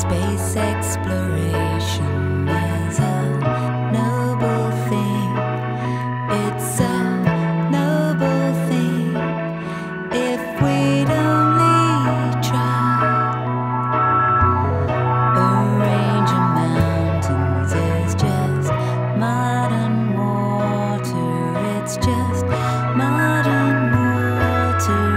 Space exploration is a noble thing. It's a noble thing if we'd only try. Arranging mountains is just mud and water. It's just mud and water.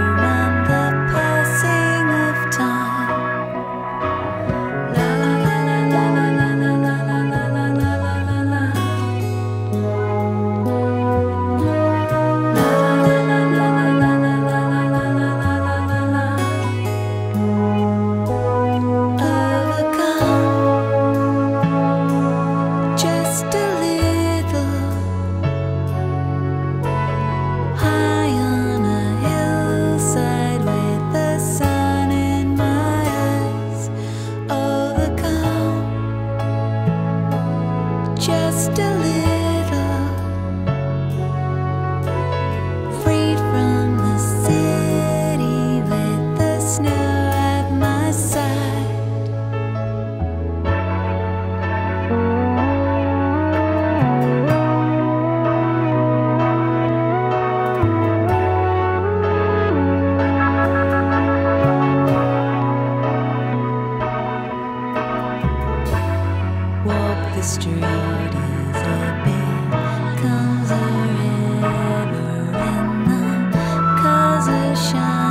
Just a little, freed from the city, with the snow at my side. Walk the street as it becomes a river, and the colors shine.